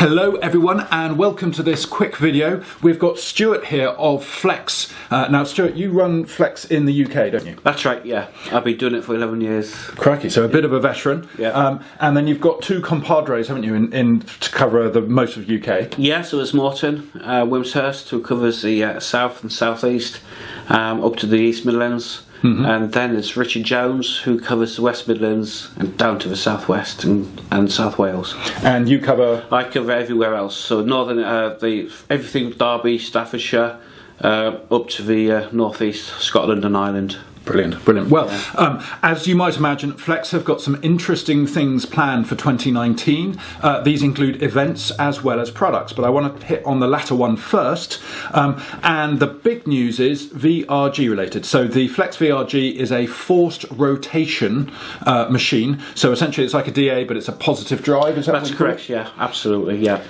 Hello everyone and welcome to this quick video. We've got Stuart here of Flex. Now Stuart, you run Flex in the UK, don't you? That's right, yeah. I've been doing it for 11 years. Crikey, so a bit of a veteran. Yeah. And then you've got two compadres, haven't you, in to cover the most of UK? Yeah, so it's Morton Wimshurst, who covers the south and southeast, up to the East Midlands. Mm-hmm. And then it's Richard Jones, who covers the West Midlands and down to the southwest and South Wales. And you cover? I cover everywhere else. So northern, everything Derby, Staffordshire, up to the northeast, Scotland and Ireland. Brilliant, brilliant. Well, yeah. As you might imagine, Flex have got some interesting things planned for 2019. These include events as well as products, but I want to hit on the latter one first. And the big news is VRG related. So the Flex VRG is a forced rotation machine. So essentially it's like a DA, but it's a positive drive. Is that what you call it? That's correct, yeah, absolutely, yeah.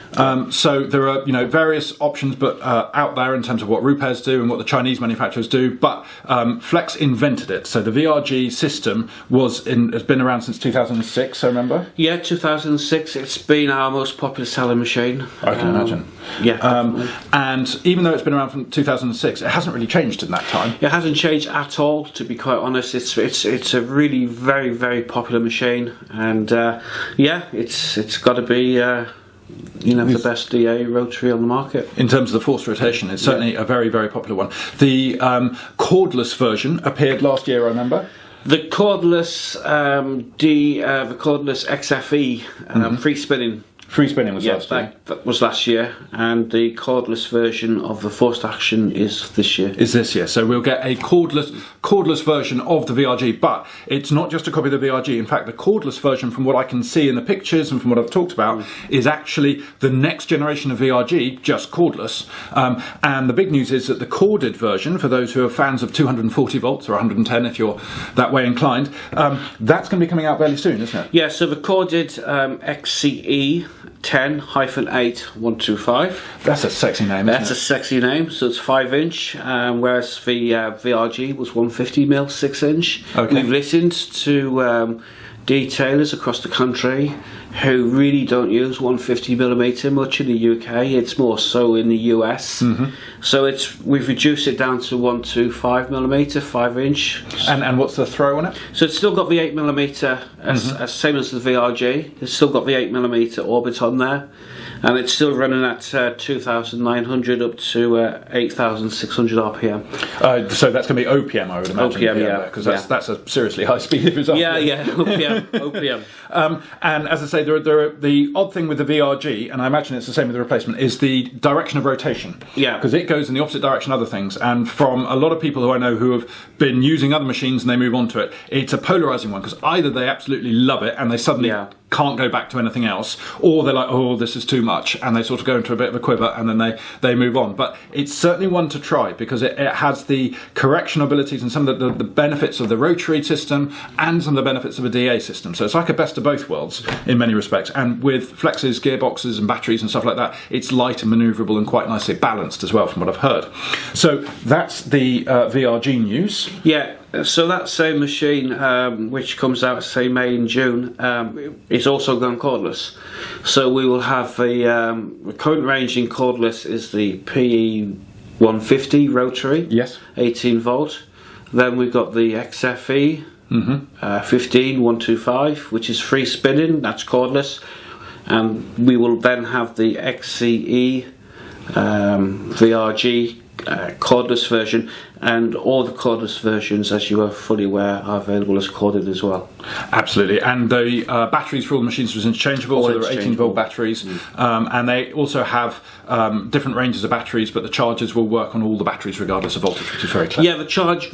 So there are, you know, various options but out there in terms of what Rupes do and what the Chinese manufacturers do, but Flex invented it. So the VRG system has been around since 2006, I remember? Yeah, 2006. It's been our most popular selling machine. I can imagine. Yeah. And even though it's been around from 2006, it hasn't really changed in that time. It hasn't changed at all, to be quite honest. It's a really very, very popular machine, and yeah, it's got to be you know, the best DA rotary on the market. In terms of the forced rotation, it's certainly a very, very popular one. The cordless version appeared last year, I remember. The cordless XFE free spinning. Free spinning was last year. That was last year, and the cordless version of the forced action is this year. Is this year? So we'll get a cordless version of the VRG, but it's not just a copy of the VRG. In fact, the cordless version, from what I can see in the pictures and from what I've talked about, is actually the next generation of VRG, just cordless. And the big news is that the corded version, for those who are fans of 240 volts or 110, if you're that way inclined, that's going to be coming out fairly soon, isn't it? Yeah. So the corded XCE. 10-8-125. That's a sexy name, isn't it? That's a sexy name. So it's 5-inch, whereas the VRG was 150mm, 6-inch. Okay. We've listened to detailers across the country who really don't use 150mm much in the UK. It's more so in the US. Mm-hmm. So we've reduced it down to 125mm, 5-inch. And what's the throw on it? So it's still got the 8mm, same as the VRG. It's still got the 8mm orbit on there, and it's still running at 2,900 up to 8,600 RPM. So that's going to be OPM, I would imagine. OPM, yeah. Because that's a seriously high speed if it's up. Yeah, yeah, OPM, OPM. And as I say, the odd thing with the VRG, and I imagine it's the same with the replacement, is the direction of rotation. Yeah. Because it goes in the opposite direction other things, and from a lot of people who I know who have been using other machines and they move on to it, it's a polarising one, because either they absolutely love it and they suddenly can't go back to anything else, or they're like, oh, this is too much, and they sort of go into a bit of a quiver and then they move on. But it's certainly one to try, because it has the correction abilities and some of the benefits of the rotary system and some of the benefits of a DA system. So it's like a best of both worlds in many respects, and with Flexes, gearboxes and batteries and stuff like that, it's light and manoeuvrable and quite nicely balanced as well, from what I've heard. So that's the VRG news. Yeah. So that same machine, which comes out, say, May and June, is also gone cordless. So we will have the current range in cordless is the PE150 rotary, yes, 18 volt. Then we've got the XFE 15-125, which is free spinning, that's cordless. And we will then have the XCE VRG cordless version, and all the cordless versions, as you are fully aware, are available as corded as well. Absolutely. And the batteries for all the machines was interchangeable, so there are 18 volt batteries, and they also have different ranges of batteries, but the chargers will work on all the batteries regardless of voltage, which is very clever. Yeah, the charger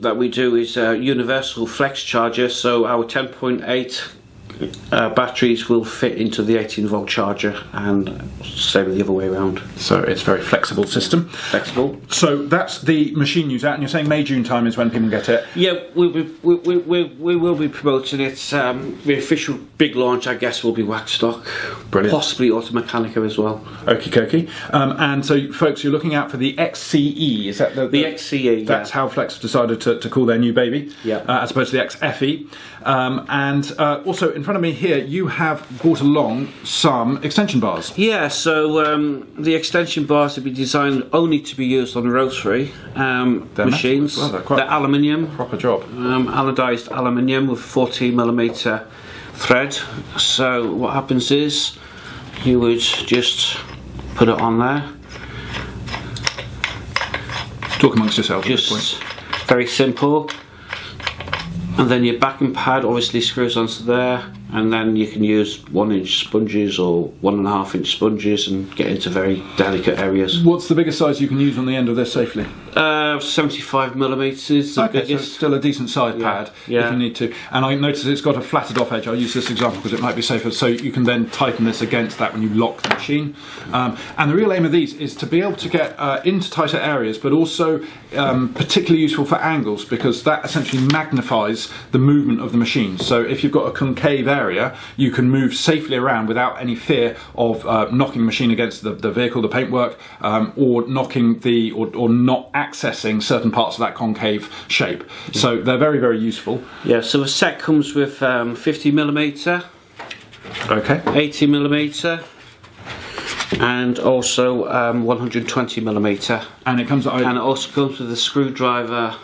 that we do is a universal flex charger, so our 10.8 batteries will fit into the 18 volt charger, and same the other way around. So it's a very flexible system. Flexible. So that's the machine news out, and you're saying May, June time is when people get it? Yeah, we will be promoting it. The official big launch, I guess, will be Waxstock. Brilliant. Possibly Automechanika as well. Okie dokie. And so, folks, you're looking out for the XCE, is that the XCE, that's how Flex decided to call their new baby, as opposed to the XFE. And also, in front of me here, you have brought along some extension bars. Yeah, so the extension bars have been designed only to be used on rotary machines. Well, they're aluminium. Proper job. Anodised aluminium with 14mm thread. So what happens is you would just put it on there. Talk amongst yourselves at this point. Very simple. And then your backing pad obviously screws onto there, and then you can use 1-inch sponges or 1.5-inch sponges and get into very delicate areas. What's the biggest size you can use on the end of this safely? 75mm. Okay, so it's still a decent sized pad if you need to. And I notice it's got a flatted off edge. I'll use this example because it might be safer. So you can then tighten this against that when you lock the machine. And the real aim of these is to be able to get into tighter areas, but also particularly useful for angles, because that essentially magnifies the movement of the machine. So if you've got a concave area, you can move safely around without any fear of knocking the machine against the vehicle, the paintwork, or knocking the or not accessing certain parts of that concave shape. So they're very, very useful. Yeah. So the set comes with 50mm, okay, 80mm. And also 120mm. And it comes. And it also comes with a screwdriver.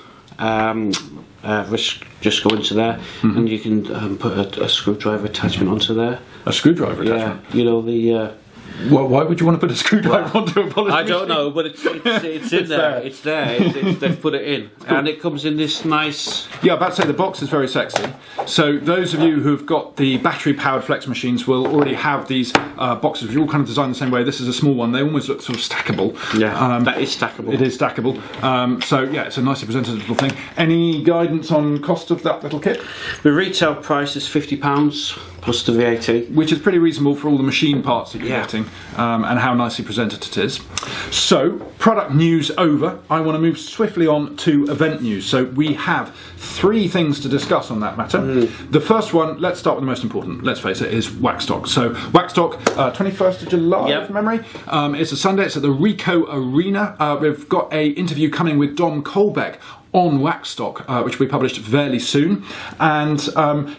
Just go into there, and you can put a screwdriver attachment onto there. A screwdriver attachment? Yeah, you know the... well, why would you want to put a screwdriver onto a polish machine? I don't know, but it's in it's there. It's there. They've put it in, cool. And it comes in this nice. Yeah, I'm about to say the box is very sexy. So those of you who've got the battery-powered Flex machines will already have these boxes, which are all kind of designed the same way. This is a small one. They almost look sort of stackable. Yeah, that is stackable. It is stackable. So yeah, it's a nicely presented little thing. Any guidance on cost of that little kit? The retail price is £50 plus the VAT, which is pretty reasonable for all the machine parts that you're getting. And how nicely presented it is. So, product news over. I want to move swiftly on to event news. So we have three things to discuss on that matter. The first one, let's start with the most important, let's face it, is Waxstock. So Waxstock, 21st of July, from memory. It's a Sunday, it's at the Ricoh Arena. We've got an interview coming with Dom Colbeck on Waxstock, which will be published fairly soon, and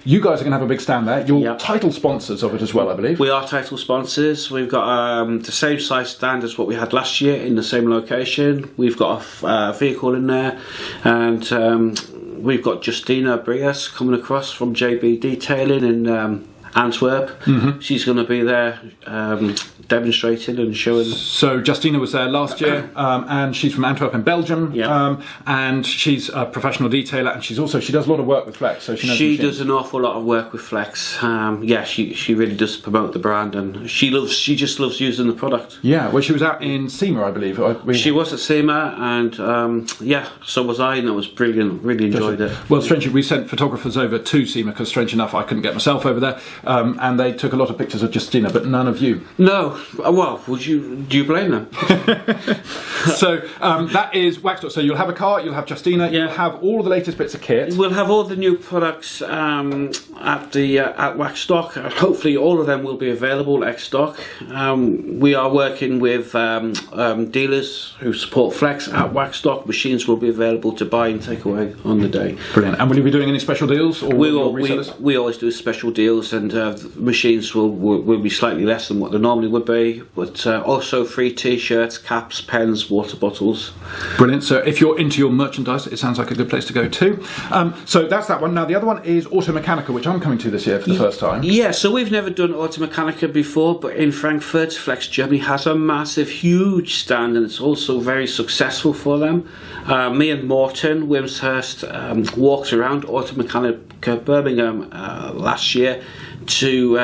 you guys are going to have a big stand there. You're title sponsors of it as well, I believe. We are title sponsors. We've got the same size stand as what we had last year in the same location. We've got a vehicle in there, and we've got Justyna Brys coming across from JB Detailing in Antwerp. She's going to be there demonstrating and showing. So Justyna was there last year, and she's from Antwerp in Belgium, and she's a professional detailer, and she's also, she does a lot of work with Flex, so she knows she does an awful lot of work with Flex. Yeah, she really does promote the brand, and she just loves using the product. Yeah, well, she was out in SEMA, I believe. She was at SEMA, and yeah, so was I, and it was brilliant. Really enjoyed it. Well, strangely, we sent photographers over to SEMA because, strange enough, I couldn't get myself over there. And they took a lot of pictures of Justyna, but none of you. No, well, do you blame them? So that is Waxstock. So you'll have a cart, you'll have Justyna, you'll have all the latest bits of kit. We'll have all the new products at Waxstock. Hopefully all of them will be available at Waxstock. We are working with dealers who support Flex at Waxstock. Machines will be available to buy and take away on the day. Brilliant. And will you be doing any special deals? Or we always do special deals, and the machines will be slightly less than what they normally would be, but also free t-shirts, caps, pens, water bottles. Brilliant. So if you're into your merchandise, it sounds like a good place to go to. So that's that one. Now the other one is Automechanika, which I'm coming to this year for the first time. Yeah, so we've never done Automechanika before, but in Frankfurt, Flex Germany has a massive, huge stand, and it's also very successful for them. Me and Morton Wimshurst walked around Automechanika Birmingham last year to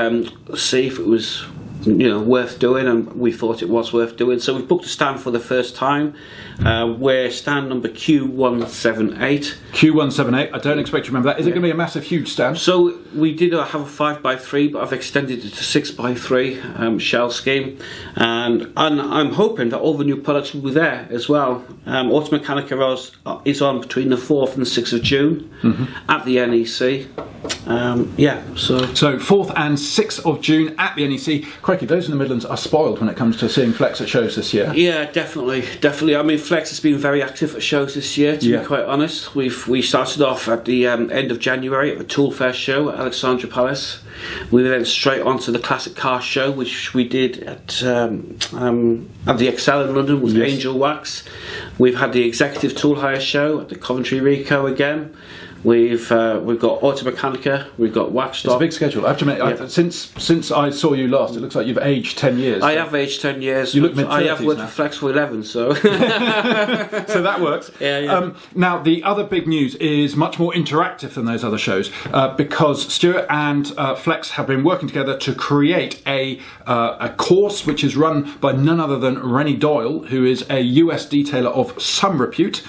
see if it was, you know, worth doing, and we thought it was worth doing. So we've booked a stand for the first time. We're stand number Q178. Q178, I don't expect you to remember that. Is it going to be a massive, huge stand? So we did have a 5x3, but I've extended it to 6x3 shell scheme. And I'm hoping that all the new products will be there as well. Automechanika is on between the 4th and the 6th of June at the NEC. So 4th and 6th of June at the NEC. crikey, those in the Midlands are spoiled when it comes to seeing Flex at shows this year. Yeah, definitely, definitely. I mean, Flex has been very active at shows this year, to be quite honest. We started off at the end of January at the Tool Fair show at Alexandra Palace. We went straight on to the Classic Car show, which we did at the Excel in London with Angel Wax. We've had the Executive Tool Hire show at the Coventry Ricoh again. We've got Automechanika, we've got Waxstock. It's a big schedule. I have to admit, since I saw you last, it looks like you've aged 10 years. I have aged 10 years. You look mid-30s. I have worked for Flex for 11, so so that works. Yeah, yeah. Now the other big news is much more interactive than those other shows because Stuart and Flex have been working together to create a course which is run by none other than Renny Doyle, who is a US detailer of some repute.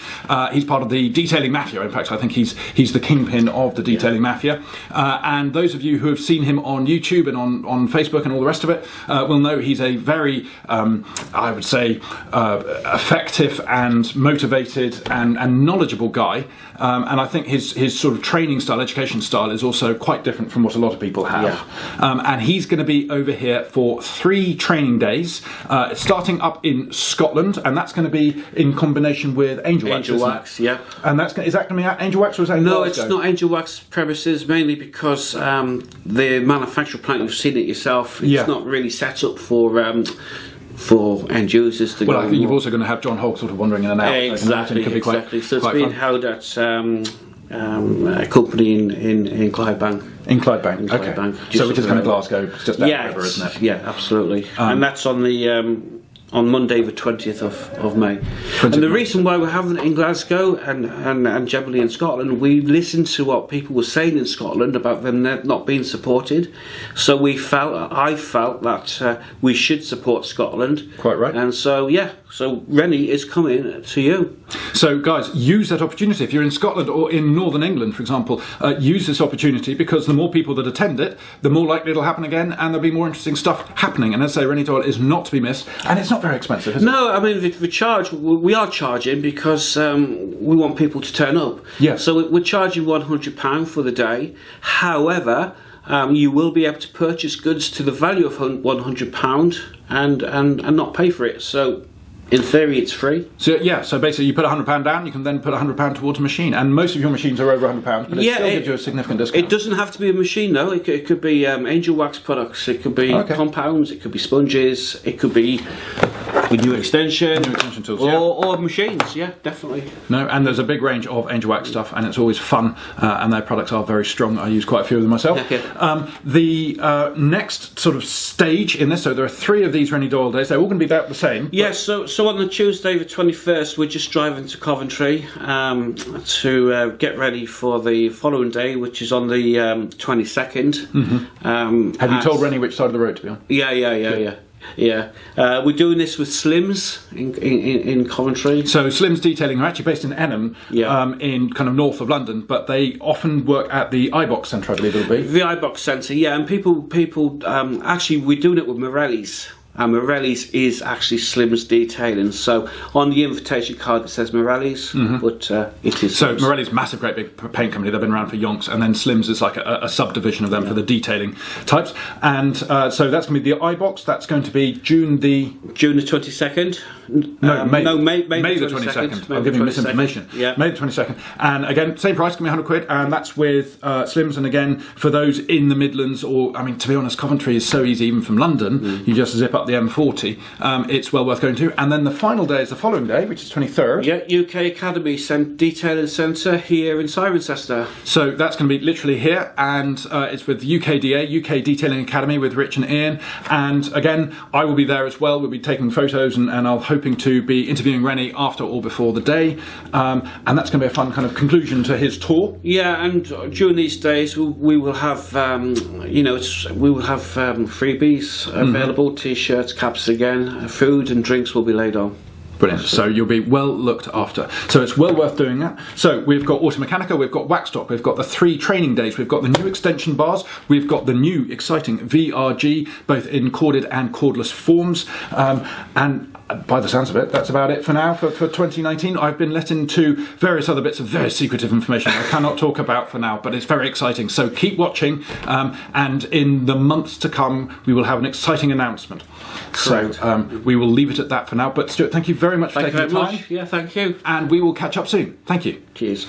He's part of the Detailing Mafia. In fact, I think he's the kingpin of the Detailing Mafia, and those of you who have seen him on YouTube and on Facebook and all the rest of it will know he's a very, I would say, effective and motivated and knowledgeable guy, and I think his sort of training style, education style, is also quite different from what a lot of people have. Yeah. And he's going to be over here for 3 training days, starting up in Scotland, and that's going to be in combination with Angel Wax. Angel Wax, yeah. And that's is that going to be at Angel Wax or is Angel? No, it's not Angel Wax premises, mainly because the manufacturer plant, you've seen it yourself, it's not really set up for end users to go. Well, you're also going to have John Hogg sort of wandering in and out. Exactly, so exactly. So it's being held at a company in Clydebank. In Clydebank, okay. So which is kind of Glasgow, it's just down the river, isn't it? Yeah, absolutely. And that's on the... on Monday the 20th of May. And the reason why we're having it in Glasgow and generally in Scotland, we listened to what people were saying in Scotland about them not being supported. So we felt, I felt that we should support Scotland. Quite right. And so, yeah, so Renny is coming to you. So guys, use that opportunity. If you're in Scotland or in Northern England, for example, use this opportunity, because the more people that attend it, the more likely it'll happen again and there'll be more interesting stuff happening. And as I say, Renny Doyle is not to be missed. And it's not very expensive, is it? No, I mean the charge, we are charging because we want people to turn up. Yeah. So we're charging £100 for the day. However, you will be able to purchase goods to the value of £100 and not pay for it. So in theory, it's free. So yeah, so basically you put £100 down, you can then put £100 towards a machine, and most of your machines are over £100, but it still gives you a significant discount. It doesn't have to be a machine though. It could be Angel Wax products, it could be compounds, it could be sponges, it could be new extension tools, or machines, definitely. No, and there's a big range of Angel Wax stuff, and it's always fun, and their products are very strong. I use quite a few of them myself. The next sort of stage in this, so there are 3 of these Renny Doyle days, they're all going to be about the same. Yes, so on the Tuesday the 21st, we're just driving to Coventry to get ready for the following day, which is on the 22nd. Mm-hmm. Have you told Renny which side of the road to be on? Yeah. We're doing this with Slim's in Coventry. So Slim's Detailing are actually based in Enham, in kind of north of London, but they often work at the iBox Centre, I believe it'll be. The iBox Centre, yeah, and people actually, we're doing it with Morelli's. And Morelli's is actually Slim's Detailing. So on the invitation card it says Morelli's, but it is Slim's. So Morelli's, massive, great big paint company. They've been around for yonks. And then Slim's is like a subdivision of them for the detailing types. And so that's going to be the iBox. That's going to be June the 22nd. No, May the 22nd. I'm giving you misinformation. Yeah. May the 22nd. And again, same price, give me £100 quid. And that's with Slim's. And again, for those in the Midlands, or I mean, to be honest, Coventry is so easy even from London. You just zip up the M40, it's well worth going to. And then the final day is the following day, which is 23rd. Yeah, UK Academy Detailing Centre here in Cirencester. So that's going to be literally here, and it's with UKDA, UK Detailing Academy, with Rich and Ian. And again, I will be there as well. We'll be taking photos, and I'm hoping to be interviewing Renny after or before the day. And that's going to be a fun kind of conclusion to his tour. Yeah, and during these days, we will have, you know, we will have freebies available, T-shirts, caps again, food and drinks will be laid on. Brilliant. So you'll be well looked after. So it's well worth doing that. So we've got Automechanika, we've got Waxstock, we've got the 3 training days, we've got the new extension bars, we've got the new exciting VRG, both in corded and cordless forms. And by the sounds of it, that's about it for now for 2019. I've been let into various other bits of very secretive information I cannot talk about for now, but it's very exciting. So keep watching, and in the months to come, we will have an exciting announcement. Correct. So we will leave it at that for now. But Stuart, thank you very much for taking the time. Yeah, thank you. And we will catch up soon. Thank you. Cheers.